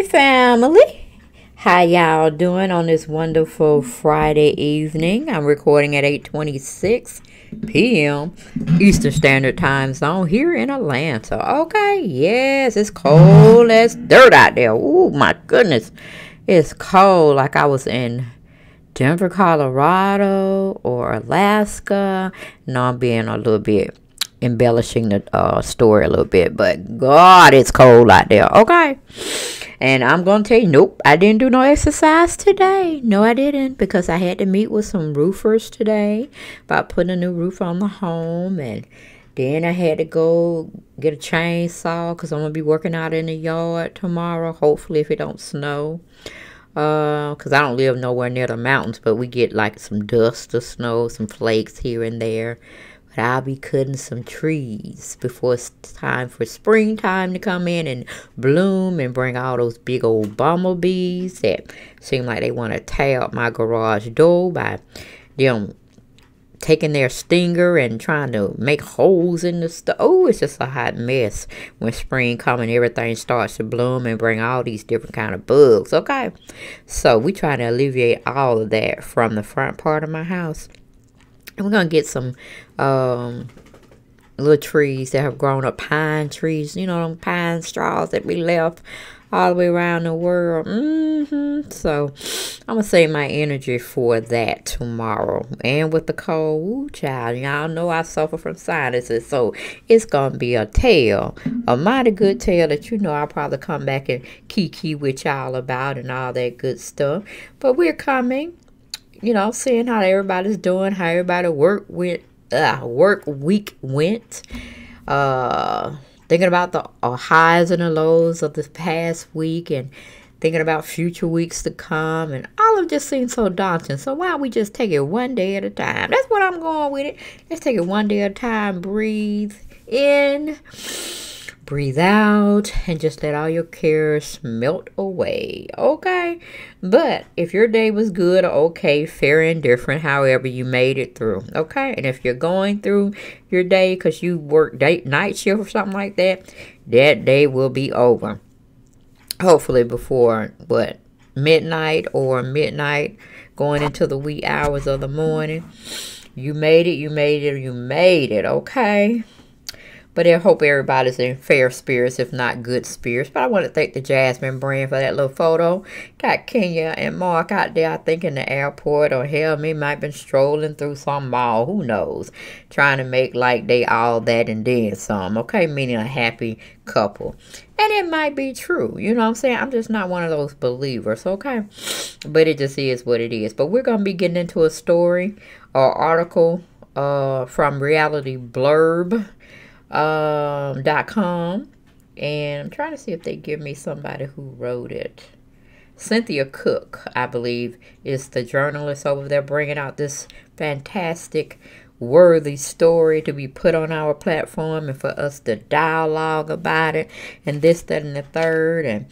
Hey family, how y'all doing on this wonderful Friday evening? I'm recording at 8:26 p.m. Eastern Standard Time Zone here in Atlanta. Okay, yes, it's cold as dirt out there. Oh my goodness, it's cold like I was in Denver, Colorado or Alaska. No, I'm being a little bit embellishing the story a little bit, but God, it's cold out there. Okay, and I'm gonna tell you, nope, I didn't do no exercise today. No, I didn't, because I had to meet with some roofers today about putting a new roof on the home, and then I had to go get a chainsaw because I'm gonna be working out in the yard tomorrow, hopefully, if it don't snow. Because I don't live nowhere near the mountains, but we get like some dust or snow, some flakes here and there. But I'll be cutting some trees before it's time for springtime to come in and bloom and bring all those big old bumblebees that seem like they want to tear up my garage door by them taking their stinger and trying to make holes in the stuff. Oh, it's just a hot mess when spring comes and everything starts to bloom and bring all these different kind of bugs. Okay, so we try to alleviate all of that from the front part of my house. We're gonna get some little trees that have grown up, pine trees, you know, them pine straws that we left all the way around the world. So I'm gonna save my energy for that tomorrow. And with the cold, woo, child, y'all know I suffer from sinuses, so it's gonna be a tale, a mighty good tale that, you know, I'll probably come back and kiki with y'all about and all that good stuff. But we're coming, you know, seeing how everybody's doing, how everybody work week went. Thinking about the highs and the lows of this past week and thinking about future weeks to come. And all of it just seems so daunting. So why don't we just take it one day at a time? That's what I'm going with it. Let's take it one day at a time. Breathe in, breathe out, and just let all your cares melt away. Okay, but if your day was good or okay, fair and different, however you made it through, okay, and if you're going through your day because you work night shift or something like that, that day will be over hopefully before what, midnight or midnight going into the wee hours of the morning. You made it, you made it, you made it. Okay. But I hope everybody's in fair spirits, if not good spirits. But I want to thank the Jasmine Brand for that little photo. Got Kenya and Marc out there, I think, in the airport. Or hell, me might have been strolling through some mall. Who knows? Trying to make like they all that and then some. Okay? Meaning a happy couple. And it might be true. You know what I'm saying? I'm just not one of those believers. Okay? But it just is what it is. But we're going to be getting into a story or article from Reality Blurb. .com, and I'm trying to see if they give me somebody who wrote it. Cynthia Cook, I believe, is the journalist over there bringing out this fantastic, worthy story to be put on our platform and for us to dialogue about it and this, that, and the third. And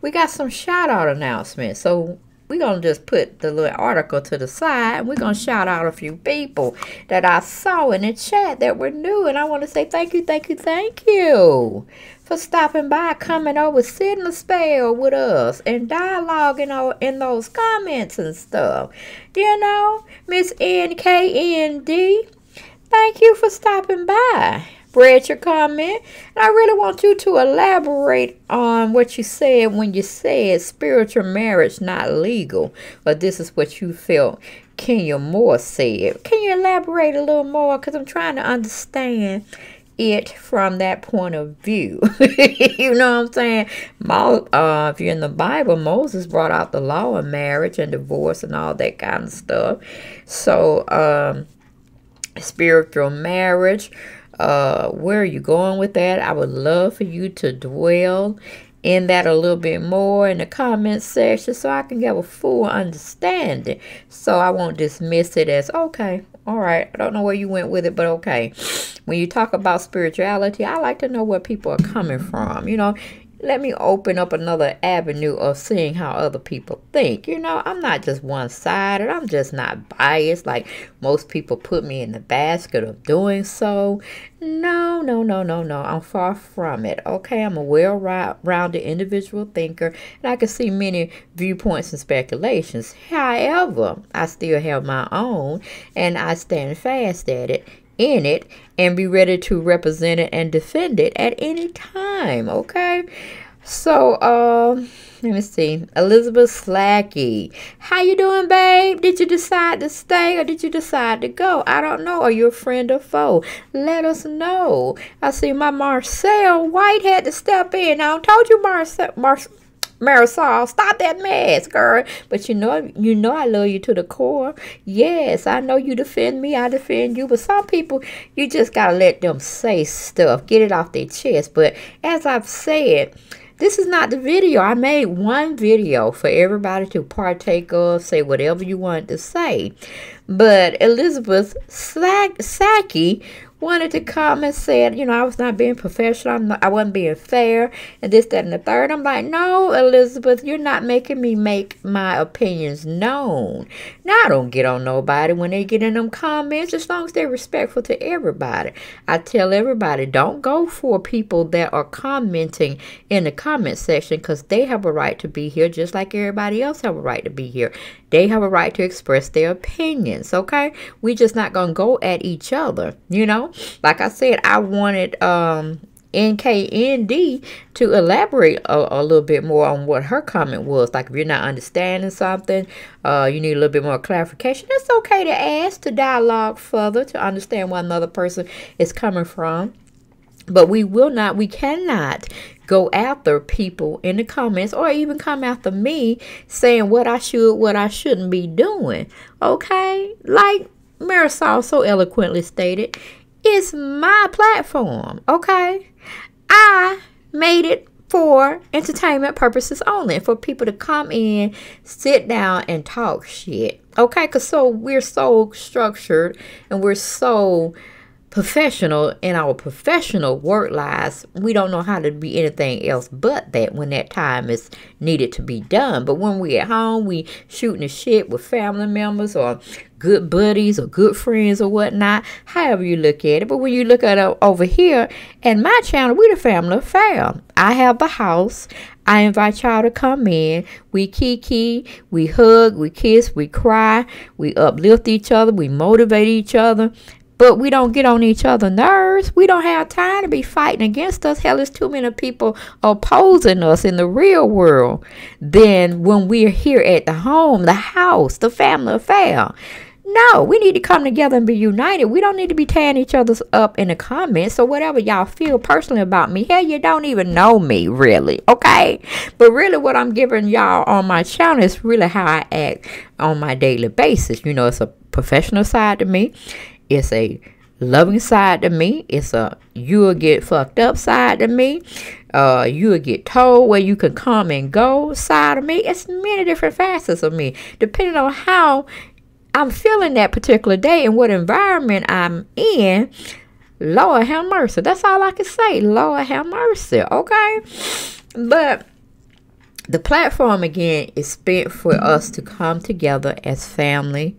we got some shout out announcements, so we're going to just put the little article to the side. And we're going to shout out a few people that I saw in the chat that were new. And I want to say thank you, thank you, thank you for stopping by, coming over, sitting a spell with us, and dialoguing in those comments and stuff. You know, Miss NKND, thank you for stopping by. Read your comment, and I really want you to elaborate on what you said when you said spiritual marriage not legal, but this is what you felt Kenya Moore said. Can you elaborate a little more, because I'm trying to understand it from that point of view. You know what I'm saying? If you're in the Bible, Moses brought out the law of marriage and divorce and all that kind of stuff. So spiritual marriage, where are you going with that? I would love for you to dwell in that a little bit more in the comment section so I can get a full understanding, so I won't dismiss it as, okay, all right, I don't know where you went with it, but okay. When you talk about spirituality, I like to know where people are coming from. You know, let me open up another avenue of seeing how other people think. You know, I'm not just one-sided. I'm just not biased like most people put me in the basket of doing so. No, No. I'm far from it. Okay, I'm a well-rounded individual thinker, and I can see many viewpoints and speculations. However, I still have my own, and I stand fast at it, in it, and be ready to represent it and defend it at any time. Okay. So, let me see. Elizabeth Slackey. How you doing, babe? Did you decide to stay or did you decide to go? I don't know. Are you a friend or foe? Let us know. I see my Marcel White had to step in. I told you, Marisol, stop that mess, girl. But you know I love you to the core. Yes, I know you defend me, I defend you. But some people, you just got to let them say stuff. Get it off their chest. But as I've said, this is not the video. I made one video for everybody to partake of, say whatever you want to say. But Elizabeth Sackey wanted to come and said, you know, I was not being professional. I wasn't being fair and this, that, and the third. I'm like, no, Elizabeth, you're not making me make my opinions known. Now, I don't get on nobody when they get in them comments, as long as they're respectful to everybody. I tell everybody, don't go for people that are commenting in the comment section, because they have a right to be here just like everybody else have a right to be here. They have a right to express their opinions, okay? We're just not going to go at each other, you know? Like I said, I wanted NKND to elaborate a little bit more on what her comment was. Like, if you're not understanding something, you need a little bit more clarification. It's okay to ask, to dialogue further, to understand where another person is coming from. But we cannot go after people in the comments, or even come after me saying what I should, what I shouldn't be doing. Okay? Like Marisol so eloquently stated, it's my platform, okay? I made it for entertainment purposes only, for people to come in, sit down, and talk shit, okay? Because we're so structured and we're so professional in our professional work lives, we don't know how to be anything else but that when that time is needed to be done. But when we at home, we shooting the shit with family members or good buddies or good friends or whatnot, however you look at it. But when you look at it over here and my channel, we the family affair. I have the house. I invite y'all to come in. We kiki, we hug, we kiss, we cry, we uplift each other, we motivate each other. But we don't get on each other's nerves. We don't have time to be fighting against us. Hell, there's too many people opposing us in the real world than when we're here at the home, the house, the family affair. No, we need to come together and be united. We don't need to be tearing each other up in the comments. So whatever y'all feel personally about me, hell, you don't even know me, really, okay? But really what I'm giving y'all on my channel is really how I act on my daily basis. You know, it's a professional side to me. It's a loving side to me. It's a you'll get fucked up side to me. You'll get told where you can come and go side of me. It's many different facets of me, depending on how I'm feeling that particular day and what environment I'm in. Lord have mercy. That's all I can say. Lord have mercy. Okay? But the platform, again, is spent for us to come together as family.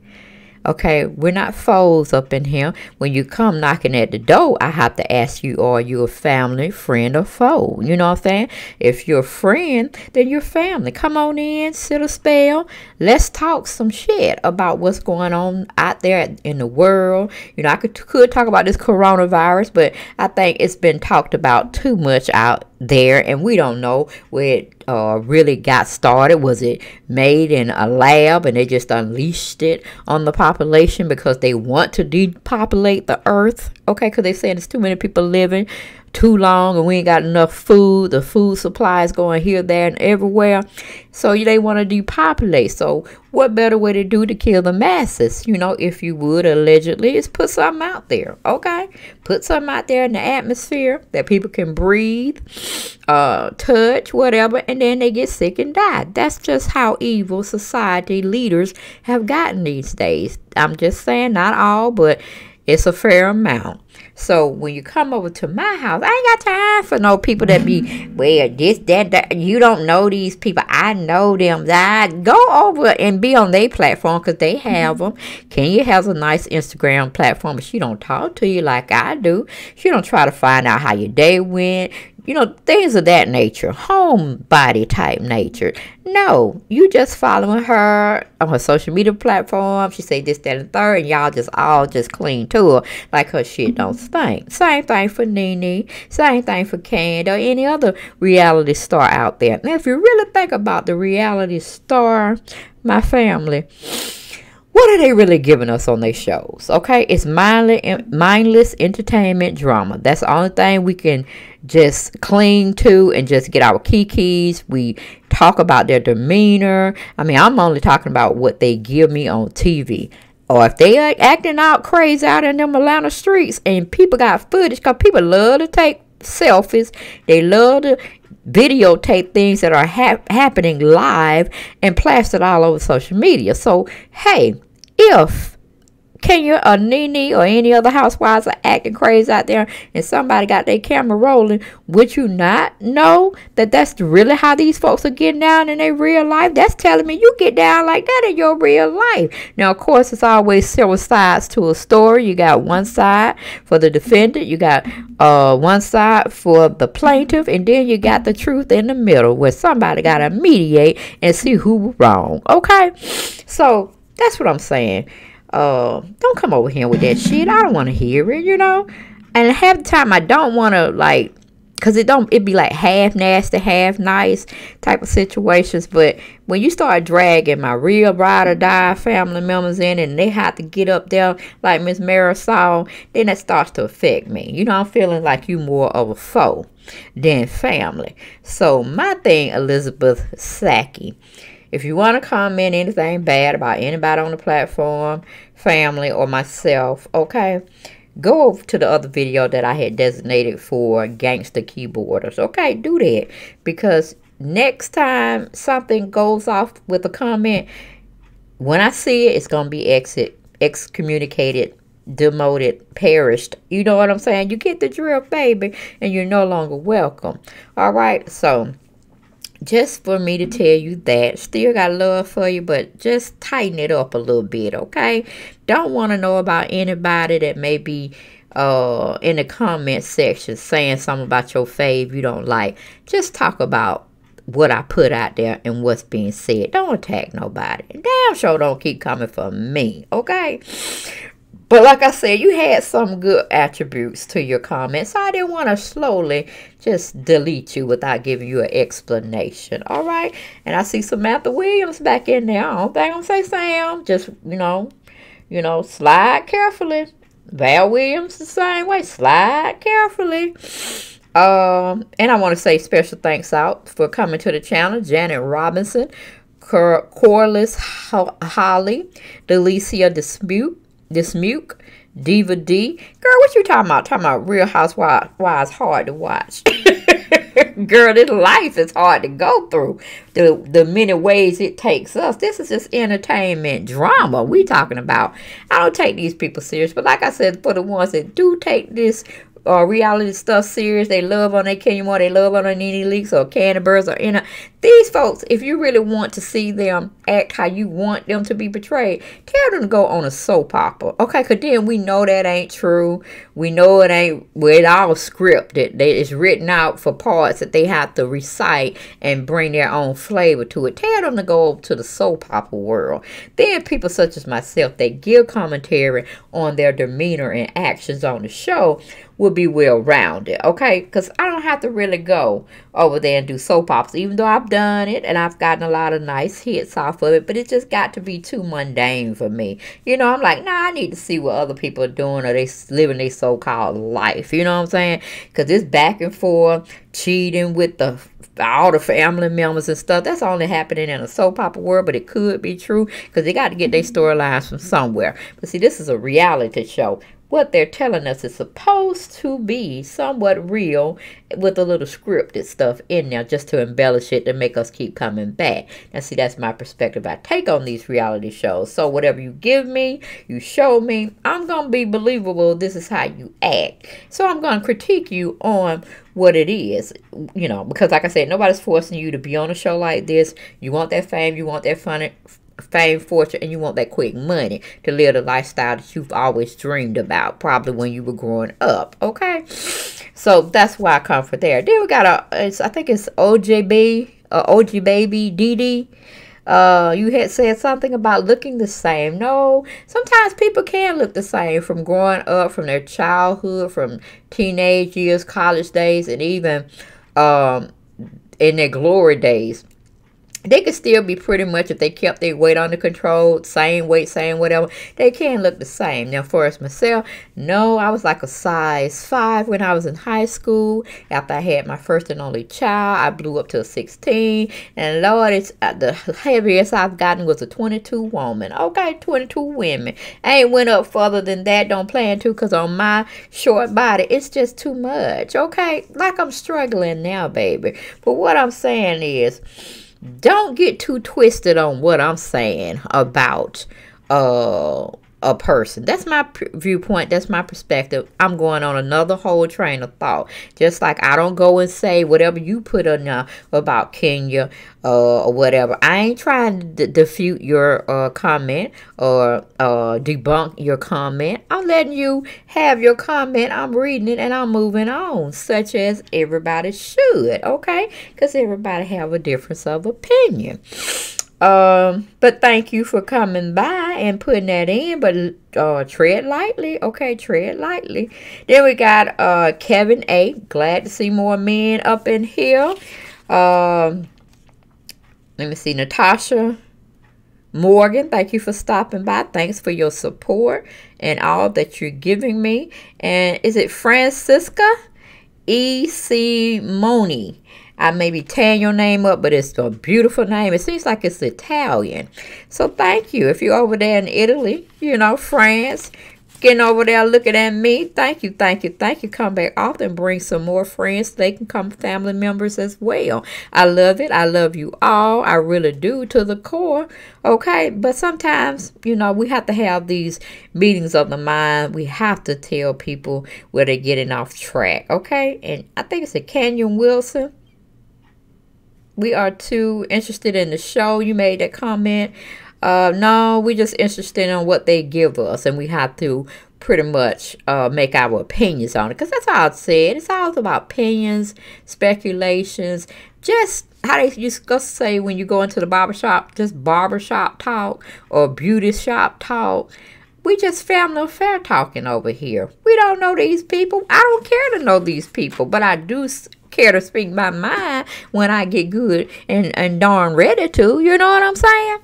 Okay, we're not foes up in here. When you come knocking at the door, I have to ask you, are you a family, friend, or foe? You know what I'm saying? If you're a friend, then you're family. Come on in, sit a spell. Let's talk some shit about what's going on out there in the world. You know, I could talk about this coronavirus, but I think it's been talked about too much out there, and we don't know where it really got started. Was it made in a lab and they just unleashed it on the population because they want to depopulate the earth? Okay, because they're saying there's too many people living too long and we ain't got enough food. The food supply is going here, there, and everywhere. So they want to depopulate. So what better way to do to kill the masses? You know, if you would allegedly is put something out there. Okay, put something out there in the atmosphere that people can breathe, touch, whatever, and then they get sick and die. That's just how evil society leaders have gotten these days. I'm just saying, not all, but It's a fair amount. So when you come over to my house, I ain't got time for no people that be, well, this, that, that. You don't know these people. I know them. I go over and be on their platform because they have them. Kenya has a nice Instagram platform. She don't talk to you like I do. She don't try to find out how your day went. You know, things of that nature. Homebody type nature. No, you just following her on her social media platform. She say this, that, and third, and y'all just all just cling to her like her shit don't stink. Same thing for NeNe. Same thing for Candy or any other reality star out there. Now, if you really think about the reality star, my family, what are they really giving us on their shows? Okay, it's mindless entertainment drama. That's the only thing we can just cling to and just get our kikis. We talk about their demeanor. I mean, I'm only talking about what they give me on TV. Or if they are acting out crazy out in them Atlanta streets and people got footage, because people love to take selfies. They love to videotape things that are happening live and plastered all over social media. So, hey, if Kenya or NeNe or any other housewives are acting crazy out there and somebody got their camera rolling, would you not know that that's really how these folks are getting down in their real life? That's telling me you get down like that in your real life. Now, of course, it's always several sides to a story. You got one side for the defendant, you got one side for the plaintiff, and then you got the truth in the middle where somebody got to mediate and see who was wrong. Okay? So, that's what I'm saying. Don't come over here with that shit. I don't want to hear it, you know. And half the time I don't want to, like, because it be like half nasty, half nice type of situations. But when you start dragging my real ride or die family members in and they have to get up there like Miss Marisol, then that starts to affect me. You know, I'm feeling like you more of a foe than family. So my thing, Elizabeth Sackey, if you want to comment anything bad about anybody on the platform, family, or myself, okay, go over to the other video that I had designated for gangster keyboarders. Okay, do that. Because next time something goes off with a comment, when I see it, it's going to be excommunicated, demoted, perished. You know what I'm saying? You get the drill, baby, and you're no longer welcome. All right, so just for me to tell you that, still got love for you, but just tighten it up a little bit, okay? Don't want to know about anybody that may be in the comment section saying something about your fave you don't like. Just talk about what I put out there and what's being said. Don't attack nobody. Damn sure don't keep coming for me, okay? But like I said, you had some good attributes to your comments, so I didn't want to slowly just delete you without giving you an explanation. All right? And I see Samantha Williams back in there. I don't think I'm going to say Sam. Just, you know, slide carefully. Val Williams the same way. Slide carefully. And I want to say special thanks out for coming to the channel, Janet Robinson, Corliss Holly, Delicia Dispute, Diva D. Girl, what you talking about? Talking about Real Housewives hard to watch. Girl, this life is hard to go through. The many ways it takes us. This is just entertainment drama we talking about. I don't take these people serious. But like I said, for the ones that do take this reality stuff serious, they love on their Kenya Moore, they love on their NeNe Leakes or Candy Birds or any. These folks, if you really want to see them act how you want them to be portrayed, tell them to go on a soap opera, okay? Because then we know that ain't true. We know it ain't, well, it all scripted. It's written out for parts that they have to recite and bring their own flavor to it. Tell them to go over to the soap opera world. Then people such as myself, they give commentary on their demeanor and actions on the show, will be well-rounded, okay? Because I don't have to really go over there and do soap ops, even though I've done it and I've gotten a lot of nice hits off of it, but it just got to be too mundane for me. You know, I'm like, nah, I need to see what other people are doing or they living their so-called life, you know what I'm saying? Because it's back and forth, cheating with all the family members and stuff. That's only happening in a soap opera world, but it could be true because they got to get their storylines from somewhere. But see, this is a reality show. what they're telling us is supposed to be somewhat real with a little scripted stuff in there just to embellish it and make us keep coming back. Now, see, that's my perspective I take on these reality shows. So whatever you give me, you show me, I'm going to be believable. This is how you act. So I'm going to critique you on what it is, you know, because like I said, nobody's forcing you to be on a show like this. You want that fame, you want that fame, fortune, and you want that quick money to live the lifestyle that you've always dreamed about, probably when you were growing up, okay? So that's why I come from there. Then we got I think it's OJB, OG Baby DD. You had said something about looking the same. No, sometimes people can look the same from growing up, from their childhood, from teenage years, college days, and even in their glory days. They could still be pretty much, if they kept their weight under control, same weight, same whatever, they can look the same. Now, for as myself, no, I was like a size 5 when I was in high school. After I had my first and only child, I blew up to a 16. And Lord, it's, the heaviest I've gotten was a 22 woman. Okay, 22 women. I ain't went up further than that. Don't plan to, because on my short body, it's just too much. Okay, like I'm struggling now, baby. But what I'm saying is, don't get too twisted on what I'm saying about a person. That's my viewpoint. That's my perspective. I'm going on another whole train of thought. Just like I don't go and say whatever you put on there about Kenya or whatever. I ain't trying to refute your comment or debunk your comment. I'm letting you have your comment. I'm reading it and I'm moving on, such as everybody should, okay? Because everybody have a difference of opinion. But thank you for coming by and putting that in, but tread lightly, okay, tread lightly. Then we got Kevin A. Glad to see more men up in here. Let me see, Natasha Morgan, thank you for stopping by. Thanks for your support and all that you're giving me. And is it Francisca E.C. Moni? I maybe tan your name up, but it's a beautiful name. It seems like it's Italian. So thank you. If you're over there in Italy, you know, France, getting over there looking at me, thank you, thank you, thank you. Come back often. Bring some more friends. They can come family members as well. I love it. I love you all. I really do, to the core. Okay? But sometimes, you know, we have to have these meetings of the mind. We have to tell people where they're getting off track. Okay? And I think it's a Canyon Wilson. We are too interested in the show. You made that comment. No, we're just interested in what they give us. And we have to pretty much make our opinions on it. Because that's all I said. It's all about opinions, speculations. Just how they used to say when you go into the barbershop. Just barbershop talk or beauty shop talk. We just family affair talking over here. We don't know these people. I don't care to know these people. But I do care to speak my mind when I get good and darn ready to, you know what I'm saying?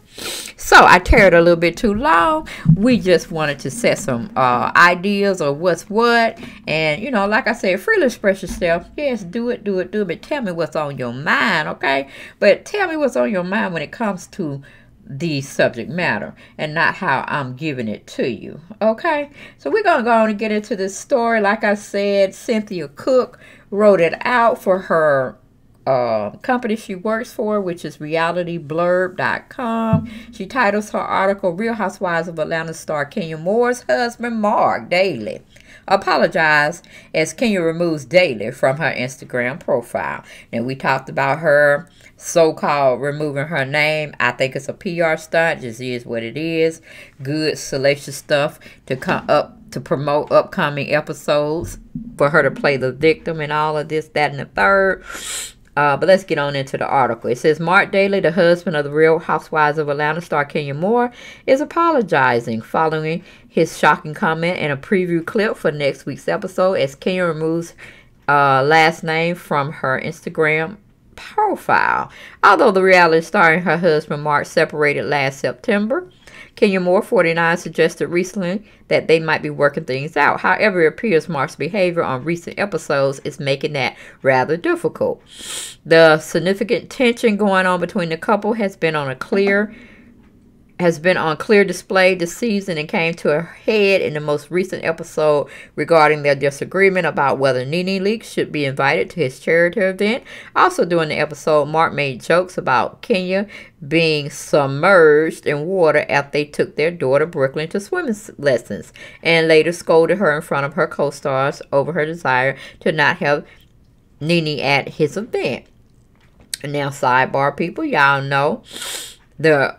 So I tear it a little bit too long. We just wanted to set some ideas of what's what, and you know, like I said, freely express yourself. Yes, do it, but tell me what's on your mind, okay? But tell me what's on your mind when it comes to the subject matter and not how I'm giving it to you, okay? So we're gonna go on and get into this story. Like I said, Cynthia Cook wrote it out for her company she works for, which is realityblurb.com. She titles her article, Real Housewives of Atlanta star Kenya Moore's husband, Marc Daly, apologized as Kenya removes Daly from her Instagram profile. And we talked about her so-called removing her name. I think it's a PR stunt. Just is what it is. Good, salacious stuff to come up to promote upcoming episodes, for her to play the victim and all of this, that, and the third. But let's get on into the article. It says, Marc Daly, the husband of the Real Housewives of Atlanta star Kenya Moore, is apologizing following his shocking comment in a preview clip for next week's episode as Kenya removes last name from her Instagram profile. Although the reality star and her husband Marc separated last September, Kenya Moore, 49, suggested recently that they might be working things out. However, it appears Marc's behavior on recent episodes is making that rather difficult. The significant tension going on between the couple has been on a clear has been on clear display this season and came to a head in the most recent episode regarding their disagreement about whether NeNe Leakes should be invited to his charity event. Also during the episode, Marc made jokes about Kenya being submerged in water after they took their daughter Brooklyn to swimming lessons, and later scolded her in front of her co-stars over her desire to not have NeNe at his event. Now, sidebar people, y'all know the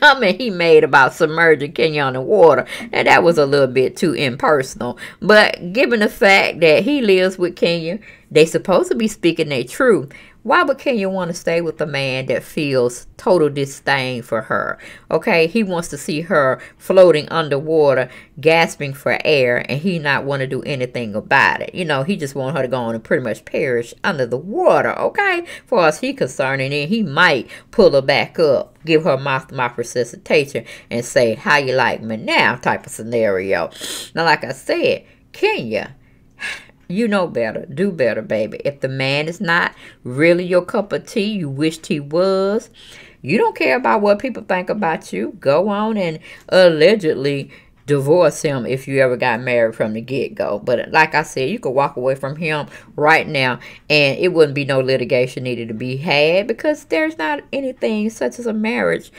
comment he made about submerging Kenya on the water, and that was a little bit too impersonal. But given the fact that he lives with Kenya, they supposed to be speaking their truth. Why would Kenya want to stay with a man that feels total disdain for her? Okay, he wants to see her floating underwater, gasping for air, and he not want to do anything about it. You know, he just want her to go on and pretty much perish under the water, okay? Far as he concerned, and then he might pull her back up, give her mouth-to-mouth resuscitation, and say, how you like me now type of scenario. Now, like I said, Kenya, you know better. Do better, baby. If the man is not really your cup of tea, you wished he was, you don't care about what people think about you, go on and allegedly divorce him if you ever got married from the get-go. But like I said, you could walk away from him right now, and it wouldn't be no litigation needed to be had, because there's not anything such as a marriage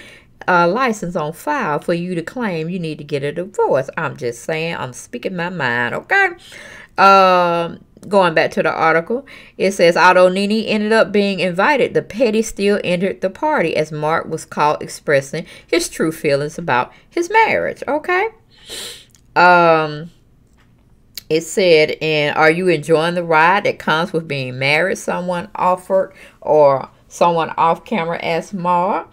license on file for you to claim you need to get a divorce. I'm just saying, I'm speaking my mind, okay? Going back to the article, it says, although NeNe ended up being invited, the petty still entered the party as Marc was caught expressing his true feelings about his marriage, okay? It said, and are you enjoying the ride that comes with being married? Someone offered, or someone off camera asked Marc.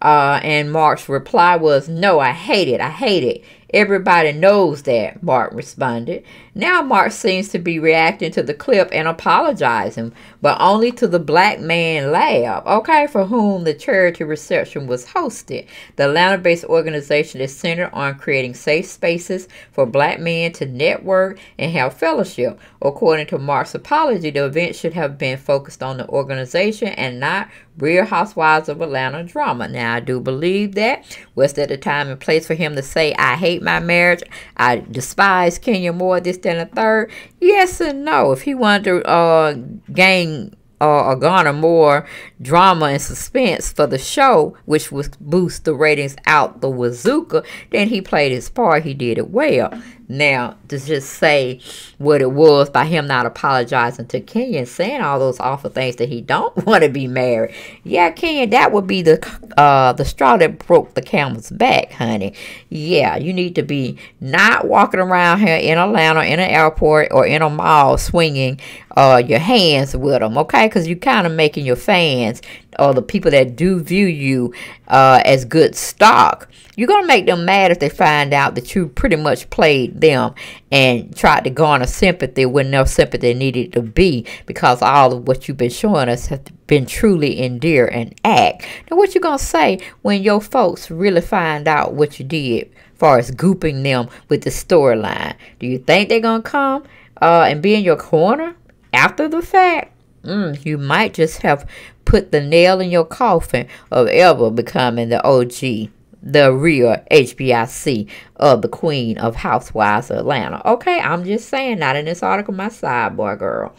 And Marc's reply was, no, I hate it. I hate it. Everybody knows that, Marc responded. Now Marc seems to be reacting to the clip and apologizing, but only to the Black Man's Lab, okay, for whom the charity reception was hosted. The Atlanta-based organization is centered on creating safe spaces for Black men to network and have fellowship. According to Marc's apology, the event should have been focused on the organization and not Real Housewives of Atlanta drama. Now, I do believe that. Was that the time and place for him to say, I hate my marriage, I despise Kenya Moore, this, that, and the third? Yes and no. If he wanted to gain or garner more drama and suspense for the show, which would boost the ratings out the wazooka, then he played his part. He did it well. Now, to just say what it was by him not apologizing to Kenya and saying all those awful things that he don't want to be married. Yeah, Kenya, that would be the straw that broke the camel's back, honey. Yeah, you need to be not walking around here in Atlanta, in an airport, or in a mall swinging your hands with them, okay? Because you're kind of making your fans, or the people that do view you as good stock, you're going to make them mad if they find out that you pretty much played them and tried to garner sympathy when no sympathy needed to be, because all of what you've been showing us have been truly endear and act. Now, what you going to say when your folks really find out what you did as far as gooping them with the storyline? Do you think they're going to come and be in your corner after the fact? You might just have put the nail in your coffin of ever becoming the OG, the real HBIC of the Queen of Housewives of Atlanta. Okay, I'm just saying, not in this article, my sidebar girl.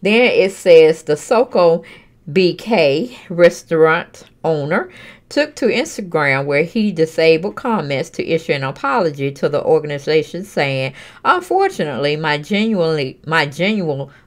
Then it says the SoCo BK restaurant owner took to Instagram, where he disabled comments, to issue an apology to the organization, saying, unfortunately, my genuine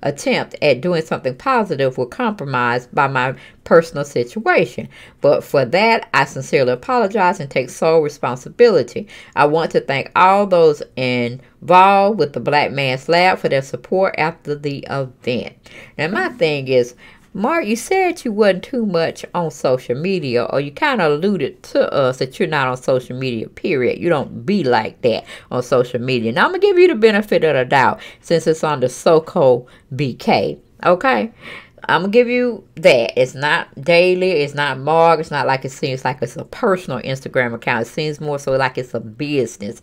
attempt at doing something positive was compromised by my personal situation. But for that, I sincerely apologize and take sole responsibility. I want to thank all those involved with the Black Man's Lab for their support after the event. Now, my thing is, Marc, you said you wasn't too much on social media, or you kind of alluded to us that you're not on social media, period. You don't be like that on social media. Now, I'm going to give you the benefit of the doubt since it's on the SoCo BK, okay? I'm going to give you that. It's not daily. It's not Marc. It's not like it seems like it's a personal Instagram account. It seems more so like it's a business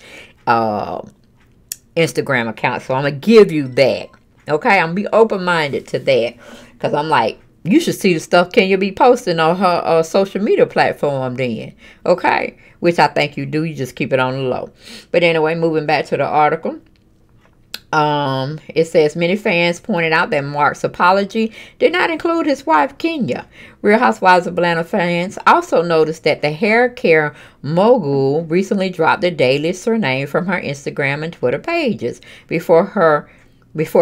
Instagram account. So, I'm going to give you that, okay? I'm going to be open-minded to that, because I'm like, You should see the stuff Kenya be posting on her social media platform then, okay? Which I think you do. You just keep it on the low. But anyway, moving back to the article. It says, many fans pointed out that Marc's apology did not include his wife, Kenya. Real Housewives of Atlanta fans also noticed that the hair care mogul recently dropped the Daly surname from her Instagram and Twitter pages before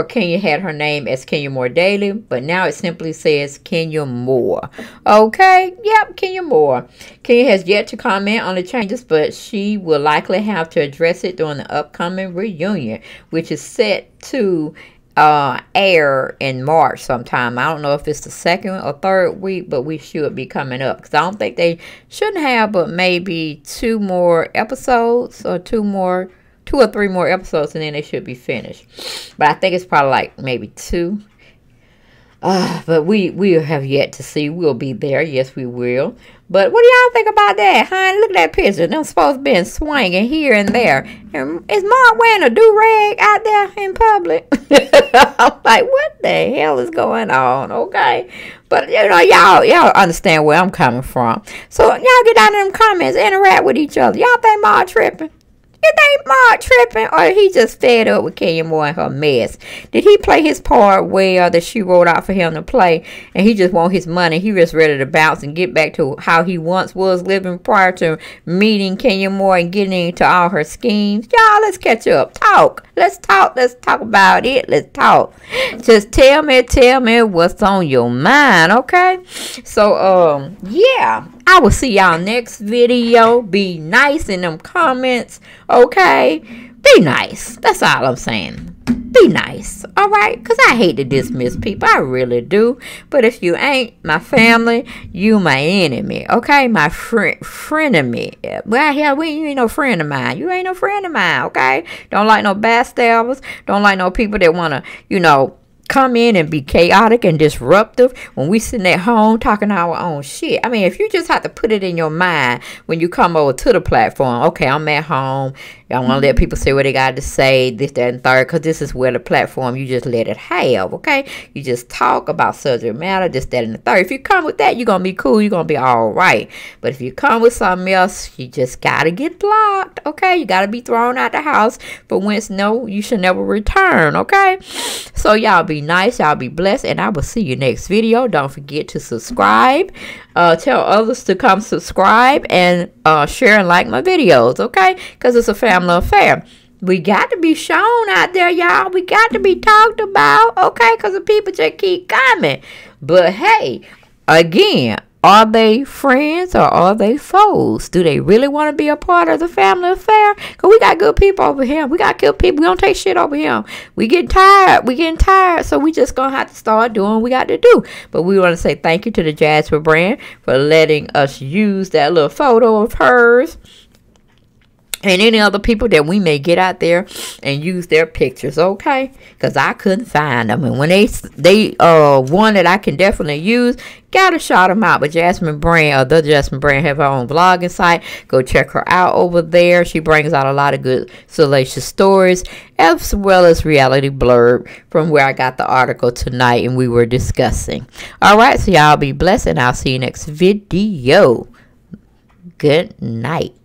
Kenya had her name as Kenya Moore Daly, but now it simply says Kenya Moore. Okay, yep, Kenya Moore. Kenya has yet to comment on the changes, but she will likely have to address it during the upcoming reunion, which is set to air in March sometime. I don't know if it's the second or third week, but we should be coming up, because I don't think they shouldn't have, but maybe two more episodes or two or three more episodes, and then they should be finished. But I think it's probably like maybe two. But we have yet to see. We'll be there. Yes, we will. But what do y'all think about that, honey? Look at that picture. Them supposed to be swinging here and there. And is Marc wearing a do-rag out there in public? I'm like, what the hell is going on? Okay. But, you know, y'all understand where I'm coming from. So, y'all get down in them comments. Interact with each other. Y'all think Marc tripping? It ain't Marc tripping, or he just fed up with Kenya Moore and her mess? Did he play his part well that she wrote out for him to play, and he just want his money? He just ready to bounce and get back to how he once was living prior to meeting Kenya Moore and getting into all her schemes? Y'all, let's catch up. Talk. Let's talk. Let's talk about it. Let's talk. Just tell me what's on your mind, okay? So, yeah. I will see y'all next video. Be nice in them comments, okay? Be nice. That's all I'm saying. Be nice, all right? Because I hate to dismiss people. I really do. But if you ain't my family, you my enemy, okay? My frenemy. Well, hell, you ain't no friend of mine. You ain't no friend of mine, okay? Don't like no backstabbers. Don't like no people that want to, you know, come in and be chaotic and disruptive when we sitting at home talking our own shit. I mean, if you just have to put it in your mind when you come over to the platform, okay, I'm at home. I want to let people say what they got to say, this, that, and third, because this is where the platform, you just let it have, okay? You just talk about subject matter, this, that, and the third. If you come with that, you're going to be cool. You're going to be all right. But if you come with something else, you just got to get blocked, okay? You got to be thrown out the house, but whence no, you should never return, okay? So, y'all be nice. Y'all be blessed, and I will see you next video. Don't forget to subscribe. Tell others to come subscribe and share and like my videos, okay? Because it's a family affair. We got to be shown out there, y'all. We got to be talked about, okay? Because the people just keep coming. But, hey, again, are they friends or are they foes? Do they really want to be a part of the family affair? Because we got good people over here. We got good people. We don't take shit over here. We getting tired. We getting tired. So we just going to have to start doing what we got to do. But we want to say thank you to the Jasmine Brand for letting us use that little photo of hers and any other people that we may get out there and use their pictures, okay? Because I couldn't find them. And when they one that I can definitely use, gotta shout them out. But Jasmine Brand, or the Jasmine Brand, have her own vlogging site. Go check her out over there. She brings out a lot of good salacious stories, as well as Reality Blurb, from where I got the article tonight and we were discussing. All right, so y'all be blessed, and I'll see you next video. Good night.